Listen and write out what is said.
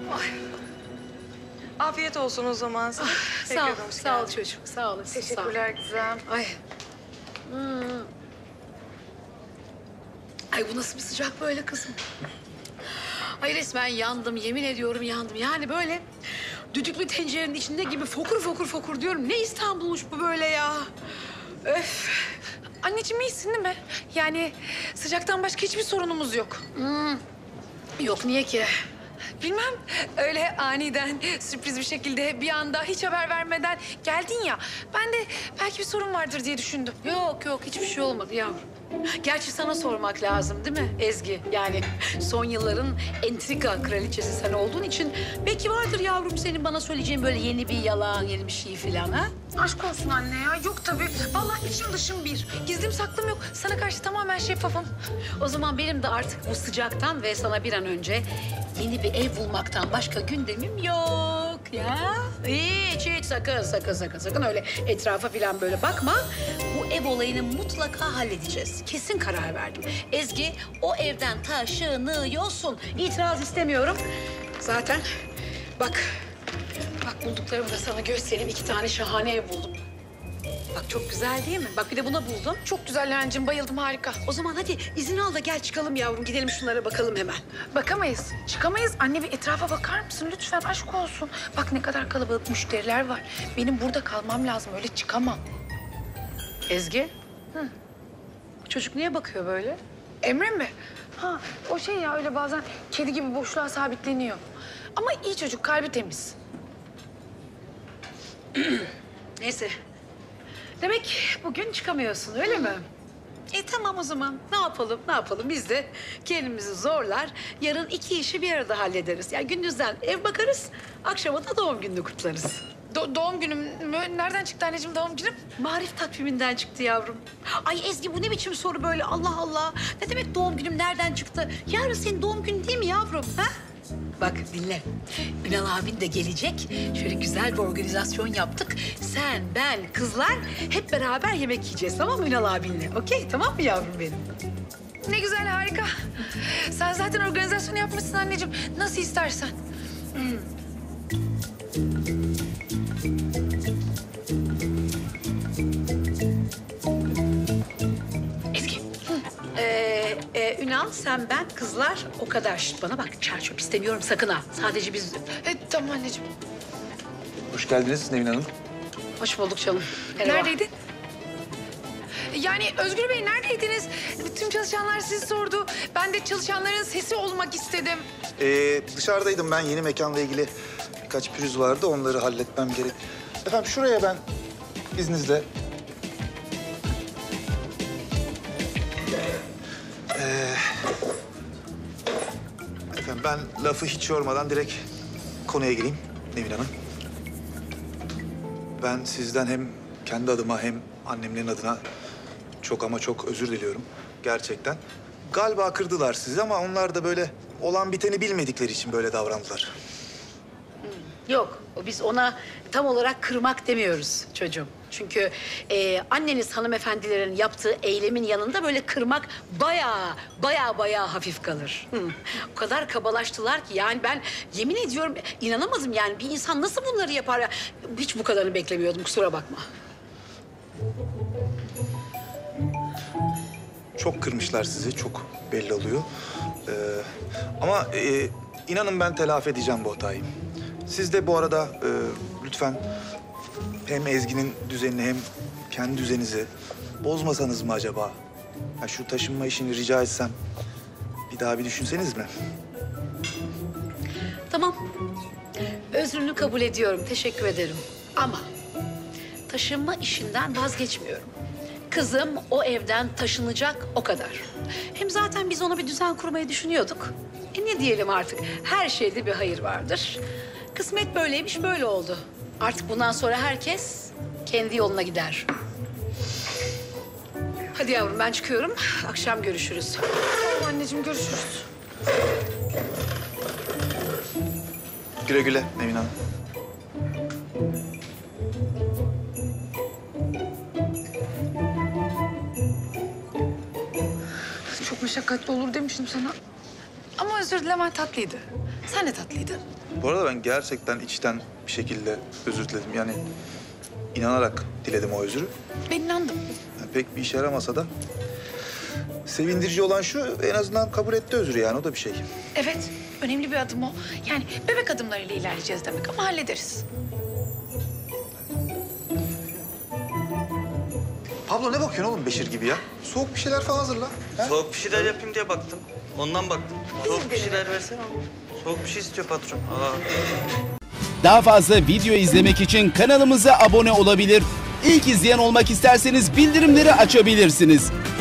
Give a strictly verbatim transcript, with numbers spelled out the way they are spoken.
Ay. Afiyet olsun o zaman sana. Ah, sağ ol, sağ ol çocuğum, sağ olasın. Teşekkürler güzel. Ay. Hmm. Ay bu nasıl bir sıcak böyle kızım? Ay resmen yandım, yemin ediyorum yandım. Yani böyle düdüklü tencerenin içinde gibi fokur fokur fokur diyorum. Ne İstanbul'muş bu böyle ya? Öf. Anneciğim iyisin değil mi? Yani sıcaktan başka hiçbir sorunumuz yok. Hmm. Yok niye ki? Bilmem, öyle aniden, sürpriz bir şekilde, bir anda, hiç haber vermeden geldin ya. Ben de belki bir sorun vardır diye düşündüm. Yok yok, hiçbir şey olmadı yavrum. Gerçi sana sormak lazım değil mi Ezgi? Yani son yılların entrika kraliçesi sen olduğun için... belki vardır yavrum senin bana söyleyeceğin böyle yeni bir yalan, yeni bir şey falan ha? Aşk olsun anne ya, yok tabii. Vallahi içim dışım bir. Gizlim saklım yok. Sana karşı tamamen şeffafım. O zaman benim de artık bu sıcaktan ve sana bir an önce... yeni bir ev bulmaktan başka gündemim yok ya. Hiç hiç sakın sakın sakın sakın öyle etrafa falan böyle bakma. Bu ev olayını mutlaka halledeceğiz. Kesin karar verdim. Ezgi o evden taşınıyorsun. İtiraz istemiyorum. Zaten bak bak bulduklarımı da sana göstereyim. İki tane şahane ev buldum. Bak çok güzel değil mi? Bak bir de buna buldum. Çok güzel Lencim, bayıldım, harika. O zaman hadi izin al da gel çıkalım yavrum. Gidelim şunlara bakalım hemen. Bakamayız, çıkamayız. Anne bir etrafa bakar mısın? Lütfen aşk olsun. Bak ne kadar kalabalık müşteriler var. Benim burada kalmam lazım, öyle çıkamam. Ezgi? Hı. Bu çocuk niye bakıyor böyle? Emre mi? Ha, o şey ya öyle bazen kedi gibi boşluğa sabitleniyor. Ama iyi çocuk, kalbi temiz. Neyse. Demek bugün çıkamıyorsun, öyle mi? E tamam o zaman. Ne yapalım, ne yapalım? Biz de kendimizi zorlar. Yarın iki işi bir arada hallederiz. Yani gündüzden ev bakarız, akşama da doğum gününü kutlarız. Do doğum günüm mü? Nereden çıktı anneciğim doğum günüm? Marif takviminden çıktı yavrum. Ay Ezgi bu ne biçim soru böyle? Allah Allah. Ne demek doğum günüm nereden çıktı? Yarın senin doğum günün değil mi yavrum? Ha? Bak dinle, Ünal abin de gelecek. Şöyle güzel bir organizasyon yaptık. Sen, ben, kızlar hep beraber yemek yiyeceğiz tamam mı Ünal abinle? Okey, tamam mı yavrum benim? Ne güzel, harika. Sen zaten organizasyonu yapmışsın anneciğim. Nasıl istersen. Hmm. Ee, Ünal, sen, ben, kızlar o kadar. Şişt, bana bak, çarçöp istemiyorum sakın ha. Sadece biz... Evet, tamam anneciğim. Hoş geldiniz Nevin Hanım. Hoş bulduk canım. Merhaba. Neredeydin? Yani Özgür Bey neredeydiniz? Tüm çalışanlar sizi sordu. Ben de çalışanların sesi olmak istedim. Ee, dışarıdaydım ben. Yeni mekanla ilgili birkaç pürüz vardı. Onları halletmem gerek. Efendim şuraya ben izninizle... Efendim ben lafı hiç yormadan direkt konuya gireyim Nevin Hanım. Ben sizden hem kendi adıma hem annemlerin adına çok ama çok özür diliyorum gerçekten. Galiba kırdılar sizi ama onlar da böyle olan biteni bilmedikleri için böyle davrandılar. Yok, biz ona tam olarak kırmak demiyoruz çocuğum. Çünkü e, anneniz hanımefendilerin yaptığı eylemin yanında böyle kırmak bayağı, bayağı, bayağı hafif kalır. Hı. O kadar kabalaştılar ki yani ben yemin ediyorum inanamadım yani bir insan nasıl bunları yapar ya? Hiç bu kadarını beklemiyordum, kusura bakma. Çok kırmışlar sizi, çok belli oluyor. Ee, ama e, inanın ben telafi edeceğim bu hatayı. Siz de bu arada e, lütfen hem Ezgi'nin düzenini hem kendi düzeninizi bozmasanız mı acaba? Ya şu taşınma işini rica etsem bir daha bir düşünseniz mi? Tamam. Özrünü kabul ediyorum. Teşekkür ederim. Ama taşınma işinden vazgeçmiyorum. Kızım o evden taşınacak o kadar. Hem zaten biz ona bir düzen kurmayı düşünüyorduk. E ne diyelim artık? Her şeyde bir hayır vardır. Kısmet böyleymiş, böyle oldu. Artık bundan sonra herkes kendi yoluna gider. Hadi yavrum ben çıkıyorum. Akşam görüşürüz. Tamam anneciğim görüşürüz. Güle güle Nevin Hanım. Çok meşakkatli olur demiştim sana. Ama özür dilemen tatlıydı. Sen de tatlıydın. Bu arada ben gerçekten içten bir şekilde özür diledim. Yani inanarak diledim o özürü. Ben inandım. Yani pek bir işe yaramasa da sevindirici olan şu, en azından kabul etti özürü yani, o da bir şey. Evet, önemli bir adım o. Yani bebek adımlarıyla ilerleyeceğiz demek ama hallederiz. Pablo ne bakıyorsun oğlum Beşir gibi ya? Soğuk bir şeyler falan hazırla. He? Soğuk bir şeyler yapayım diye baktım. Ondan baktım. Soğuk bir şeyler versene oğlum. Soğuk bir şey istiyor patron. Aa. Daha fazla video izlemek için kanalımıza abone olabilir. İlk izleyen olmak isterseniz bildirimleri açabilirsiniz.